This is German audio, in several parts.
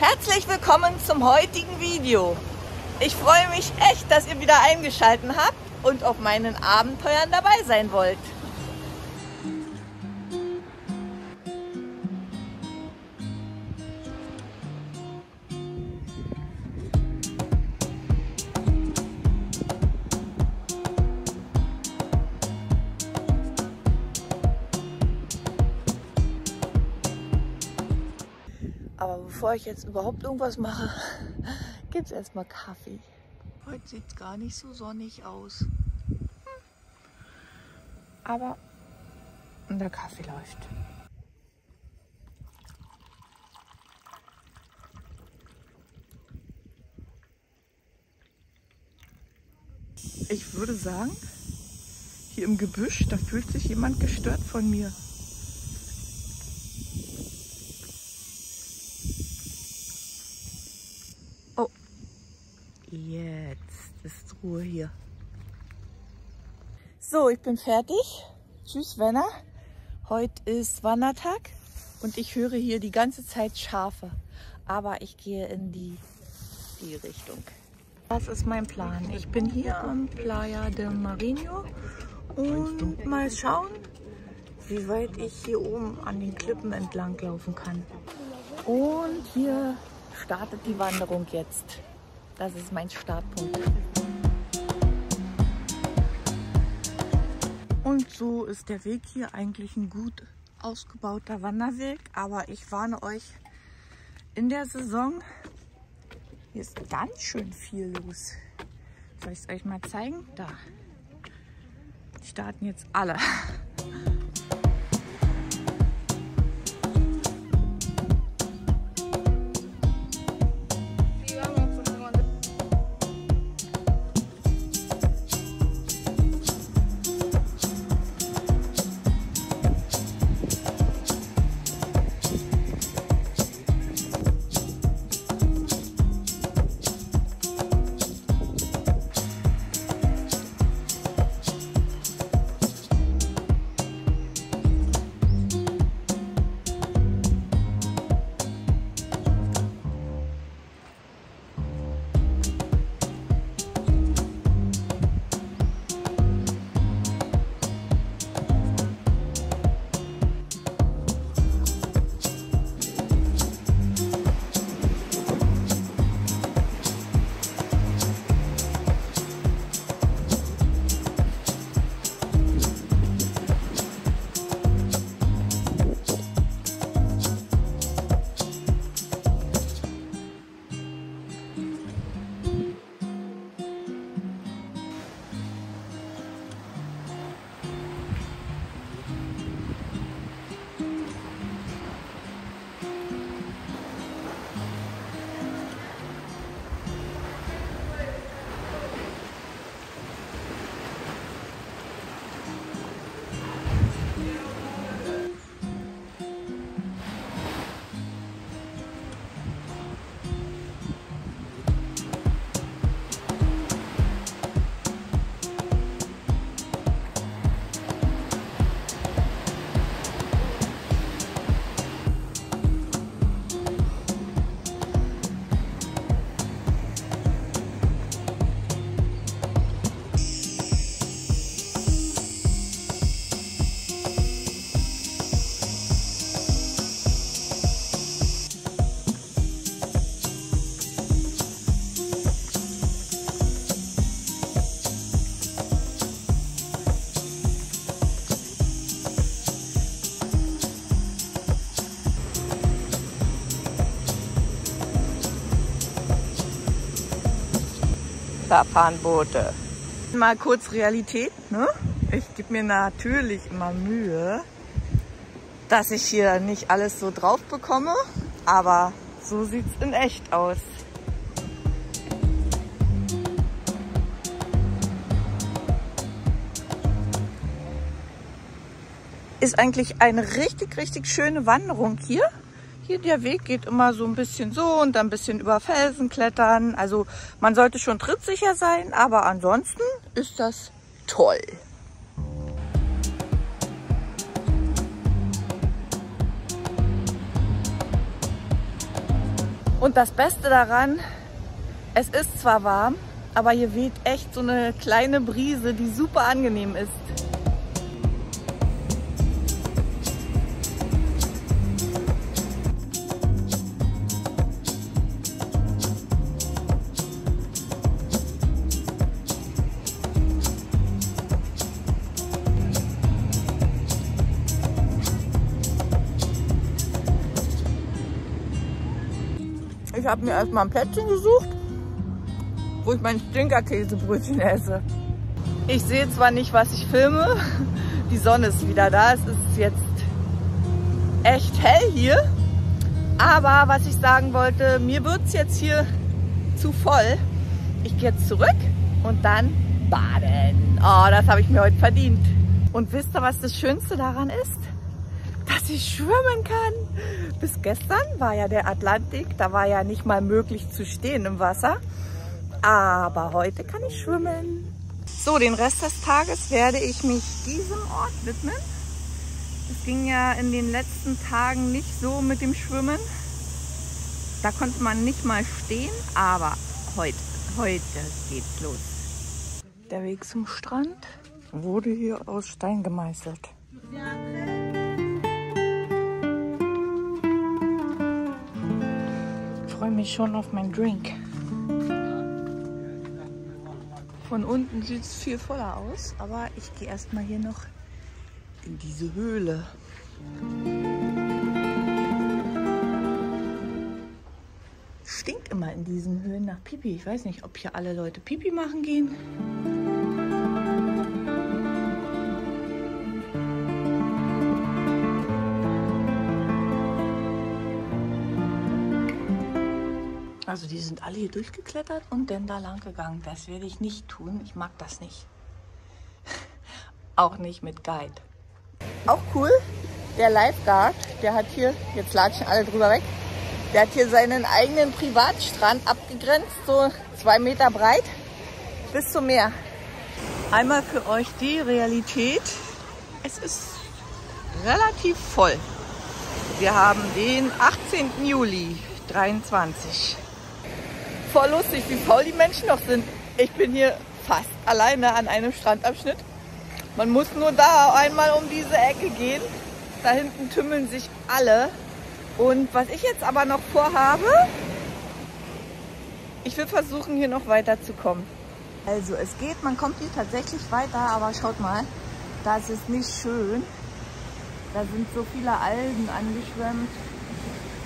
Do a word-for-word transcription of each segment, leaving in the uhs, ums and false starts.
Herzlich willkommen zum heutigen Video. Ich freue mich echt, dass ihr wieder eingeschaltet habt und auf meinen Abenteuern dabei sein wollt. Aber bevor ich jetzt überhaupt irgendwas mache, gibt's erstmal Kaffee. Heute sieht's gar nicht so sonnig aus. Hm. Aber der Kaffee läuft. Ich würde sagen, hier im Gebüsch, da fühlt sich jemand gestört von mir. Jetzt ist Ruhe hier. So, ich bin fertig. Tschüss, Wenner. Heute ist Wandertag und ich höre hier die ganze Zeit Schafe. Aber ich gehe in die, die Richtung. Das ist mein Plan. Ich bin hier am Playa de Marinho und mal schauen, wie weit ich hier oben an den Klippen entlang laufen kann. Und hier startet die Wanderung jetzt. Das ist mein Startpunkt. Und so ist der Weg hier eigentlich ein gut ausgebauter Wanderweg. Aber ich warne euch, in der Saison hier ist ganz schön viel los. Soll ich es euch mal zeigen? Da. Die starten jetzt alle. Da fahren Boote. Mal kurz Realität, ne? Ich gebe mir natürlich immer Mühe, dass ich hier nicht alles so drauf bekomme, aber so sieht's in echt aus. Ist eigentlich eine richtig, richtig schöne Wanderung hier. Hier der Weg geht immer so ein bisschen so und dann ein bisschen über Felsen klettern. Also man sollte schon trittsicher sein, aber ansonsten ist das toll. Und das Beste daran, es ist zwar warm, aber hier weht echt so eine kleine Brise, die super angenehm ist. Ich habe mir erstmal ein Plätzchen gesucht, wo ich mein Stinkerkäsebrötchen esse. Ich sehe zwar nicht, was ich filme, die Sonne ist wieder da, es ist jetzt echt hell hier, aber was ich sagen wollte, mir wird es jetzt hier zu voll. Ich gehe jetzt zurück und dann baden. Oh, das habe ich mir heute verdient. Und wisst ihr, was das Schönste daran ist? Dass ich schwimmen kann. Bis gestern war ja der Atlantik, da war ja nicht mal möglich zu stehen im Wasser. Aber heute kann ich schwimmen. So, den Rest des Tages werde ich mich diesem Ort widmen. Es ging ja in den letzten Tagen nicht so mit dem Schwimmen. Da konnte man nicht mal stehen, aber heute, heute geht's los. Der Weg zum Strand wurde hier aus Stein gemeißelt. Ich freue mich schon auf meinen Drink. Von unten sieht es viel voller aus, aber ich gehe erstmal hier noch in diese Höhle. Stinkt immer in diesen Höhlen nach Pipi. Ich weiß nicht, ob hier alle Leute Pipi machen gehen. Also die sind alle hier durchgeklettert und dann da lang gegangen. Das werde ich nicht tun. Ich mag das nicht. Auch nicht mit Guide. Auch cool, der Lifeguard, der hat hier, jetzt latschen alle drüber weg, der hat hier seinen eigenen Privatstrand abgegrenzt, so zwei Meter breit bis zum Meer. Einmal für euch die Realität. Es ist relativ voll. Wir haben den achtzehnten Juli dreiundzwanzig. Voll lustig, wie faul die Menschen noch sind. Ich bin hier fast alleine an einem Strandabschnitt. Man muss nur da einmal um diese Ecke gehen. Da hinten tümmeln sich alle. Und was ich jetzt aber noch vorhabe, ich will versuchen, hier noch weiterzukommen. Also es geht, man kommt hier tatsächlich weiter, aber schaut mal, das ist nicht schön. Da sind so viele Algen angeschwemmt.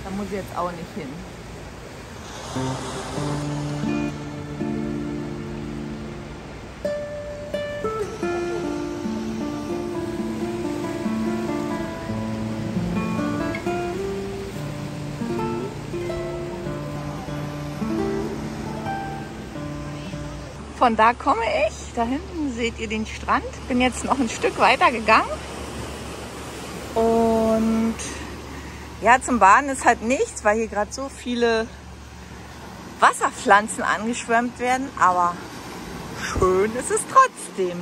Da muss ich jetzt auch nicht hin. Von da komme ich. Da hinten seht ihr den Strand. Bin jetzt noch ein Stück weiter gegangen. Und ja, zum Baden ist halt nichts, weil hier gerade so viele Wasserpflanzen angeschwemmt werden, aber schön ist es trotzdem.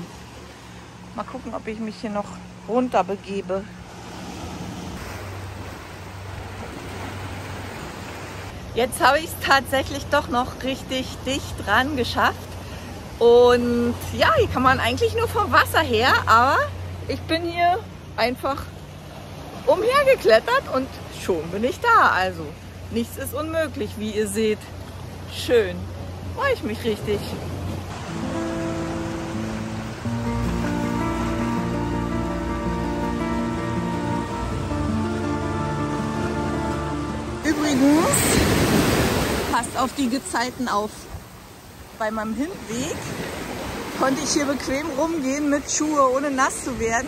Mal gucken, ob ich mich hier noch runter begebe. Jetzt habe ich es tatsächlich doch noch richtig dicht dran geschafft. Und ja, hier kann man eigentlich nur vom Wasser her, aber ich bin hier einfach umhergeklettert und schon bin ich da. Also nichts ist unmöglich, wie ihr seht. Schön, freue ich mich richtig. Übrigens, passt auf die Gezeiten auf. Bei meinem Hinweg konnte ich hier bequem rumgehen mit Schuhe, ohne nass zu werden.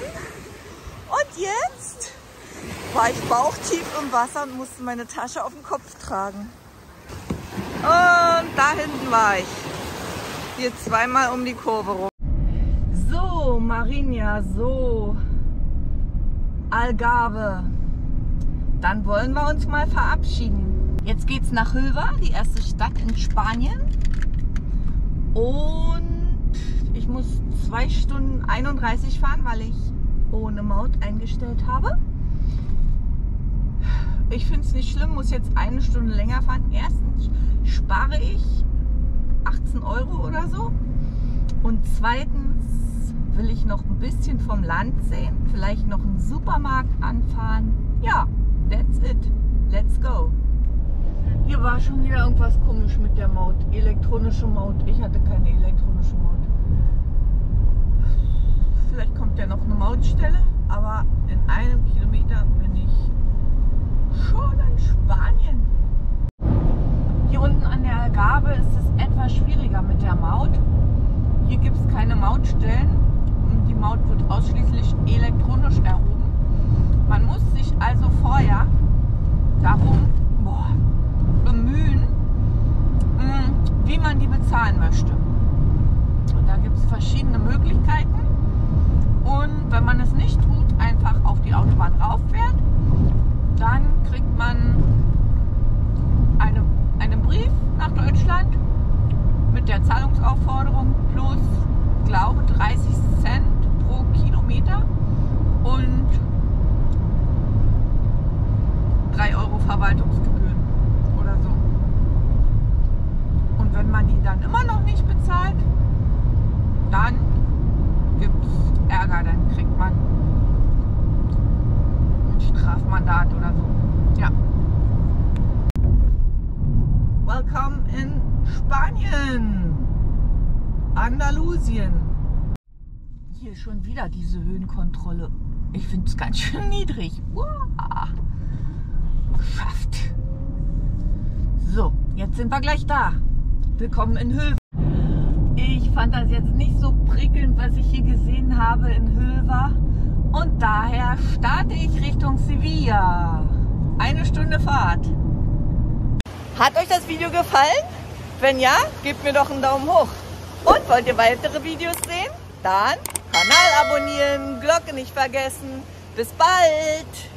Und jetzt war ich bauchtief im Wasser und musste meine Tasche auf dem Kopf tragen. Und da hinten war ich. Hier zweimal um die Kurve rum. So, Marinha, so Algarve. Dann wollen wir uns mal verabschieden. Jetzt geht's nach Huelva, die erste Stadt in Spanien. Und ich muss zwei Stunden einunddreißig fahren, weil ich ohne Maut eingestellt habe. Ich finde es nicht schlimm, muss jetzt eine Stunde länger fahren. Erstens spare ich achtzehn Euro oder so. Und zweitens will ich noch ein bisschen vom Land sehen. Vielleicht noch einen Supermarkt anfahren. Ja, that's it. Let's go. Hier war schon wieder irgendwas komisch mit der Maut. Elektronische Maut. Ich hatte keine elektronische Maut. Vielleicht kommt ja noch eine Mautstelle, aber in einem Kilometer bin ich schon in Spanien. Hier unten an der Algarve ist es etwas schwieriger mit der Maut. Hier gibt es keine Mautstellen. Die Maut wird ausschließlich elektronisch erhoben. Man muss sich also vorher darum boah, bemühen, wie man die bezahlen möchte. Und da gibt es verschiedene Möglichkeiten. Und wenn man es nicht tut, einfach auf die Autobahn rauffährt, dann kriegt man eine, einen Brief nach Deutschland mit der Zahlungsaufforderung plus, glaube ich, dreißig Cent pro Kilometer und drei Euro Verwaltungsgebühren oder so. Und wenn man die dann immer noch nicht bezahlt, dann gibt es Ärger, dann kriegt man ein Strafmandat oder so. Ja. Welcome in Spanien, Andalusien. Hier schon wieder diese Höhenkontrolle. Ich finde es ganz schön niedrig. Uah. Geschafft. So, jetzt sind wir gleich da. Willkommen in Höhe. Ich fand das jetzt nicht so prickelnd, was ich hier gesehen habe in Hülva. Und daher starte ich Richtung Sevilla. Eine Stunde Fahrt. Hat euch das Video gefallen? Wenn ja, gebt mir doch einen Daumen hoch. Und wollt ihr weitere Videos sehen? Dann Kanal abonnieren, Glocke nicht vergessen. Bis bald!